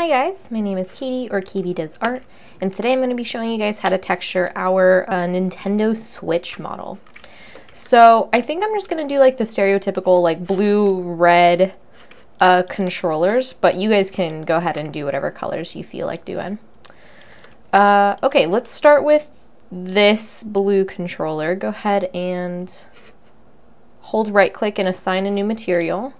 Hi guys, my name is Katie or KBDoesArt, and today I'm going to be showing you guys how to texture our Nintendo Switch model. So I think I'm just going to do like the stereotypical like blue, red controllers, but you guys can go ahead and do whatever colors you feel like doing. Okay, let's start with this blue controller. Go ahead and hold right click and assign a new material.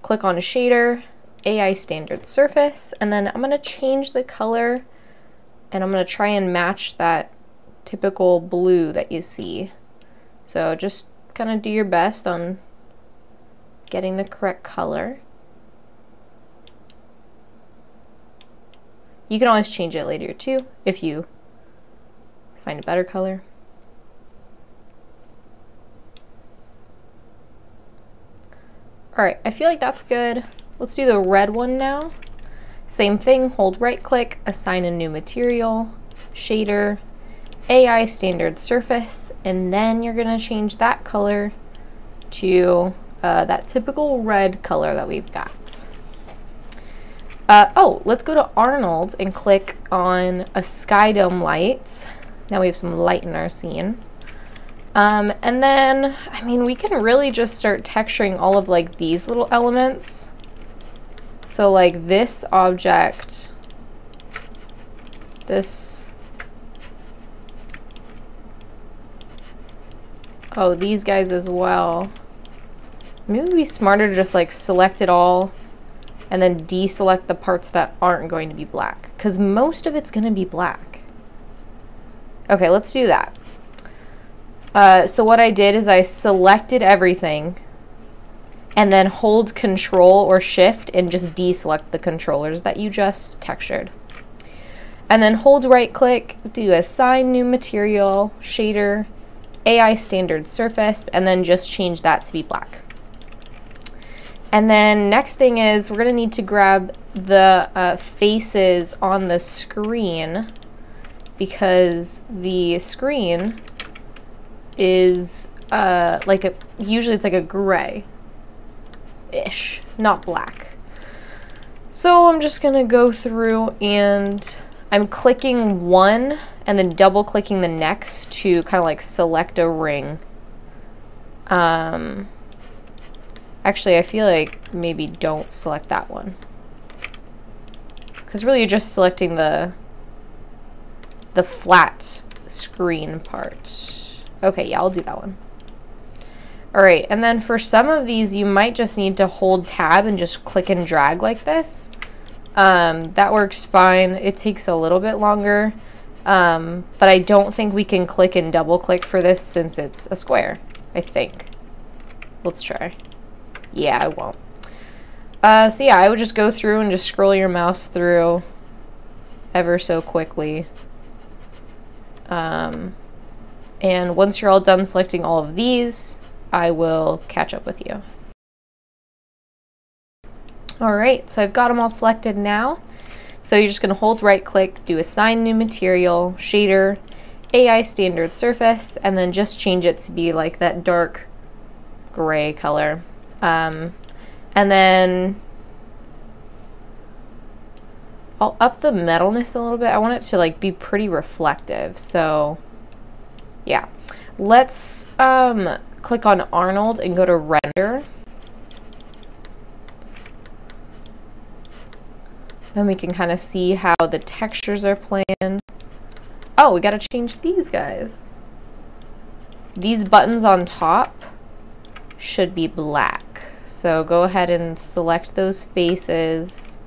Click on a shader. AI standard surface, and then I'm going to change the color and I'm going to try and match that typical blue that you see. So just kind of do your best on getting the correct color. You can always change it later too if you find a better color. Alright, I feel like that's good. Let's do the red one now. Same thing, hold right click, assign a new material, shader, AI standard surface, and then you're gonna change that color to that typical red color that we've got. Oh, let's go to Arnold's and click on a sky dome light. Now we have some light in our scene. And then, I mean, we can really just start texturing all of like these little elements. So like this object, these guys as well. Maybe it would be smarter to just like select it all and then deselect the parts that aren't going to be black, because most of it's going to be black. Okay, let's do that. So what I did is I selected everything and then hold Control or Shift and just deselect the controllers that you just textured. And then hold right click, do assign new material, shader, AI standard surface, and then just change that to be black. And then next thing is we're going to need to grab the faces on the screen, because the screen is usually it's like a gray. Ish, not black. So I'm just gonna go through and I'm clicking one and then double clicking the next to kind of like select a ring. Actually, I feel like maybe don't select that one, because really you're just selecting the flat screen part. Okay, yeah, I'll do that one. Alright, and then for some of these, you might just need to hold tab and just click and drag like this. That works fine. It takes a little bit longer, but I don't think we can click and double click for this since it's a square, I think. Let's try. Yeah, I won't. So yeah, I would just go through and just scroll your mouse through ever so quickly. And once you're all done selecting all of these, I will catch up with you. Alright, so I've got them all selected now. So you're just going to hold right click, do assign new material, shader, AI standard surface, and then just change it to be like that dark gray color. And then I'll up the metalness a little bit. I want it to like be pretty reflective. So yeah, let's click on Arnold and go to render. Then we can kind of see how the textures are playing. Oh, we got to change these guys. These buttons on top should be black. So go ahead and select those faces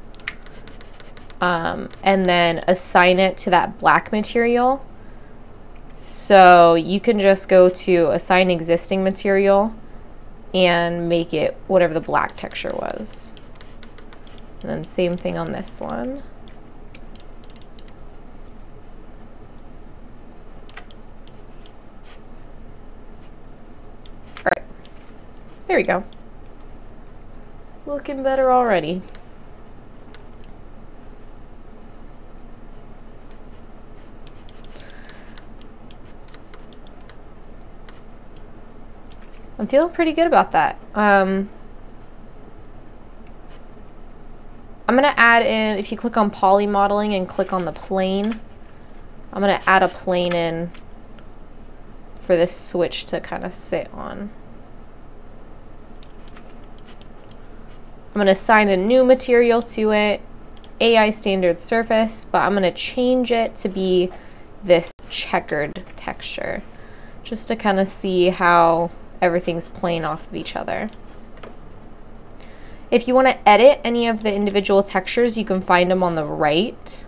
and then assign it to that black material. So you can just go to assign existing material and make it whatever the black texture was. And then same thing on this one. All right, there we go. Looking better already. I'm feeling pretty good about that. I'm going to add in, if you click on poly modeling and click on the plane, I'm going to add a plane in for this switch to kind of sit on. I'm going to assign a new material to it, AI standard surface, but I'm going to change it to be this checkered texture, just to kind of see how everything's playing off of each other. If you want to edit any of the individual textures, you can find them on the right.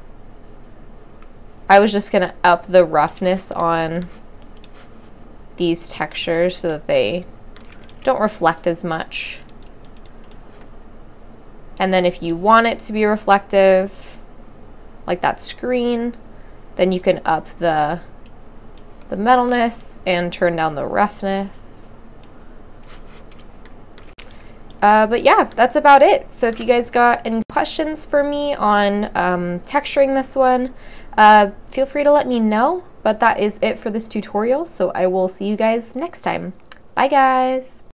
I was just going to up the roughness on these textures so that they don't reflect as much. And then if you want it to be reflective, like that screen, then you can up the metalness and turn down the roughness. But yeah, that's about it. So if you guys got any questions for me on texturing this one, feel free to let me know. But that is it for this tutorial, so I will see you guys next time. Bye guys!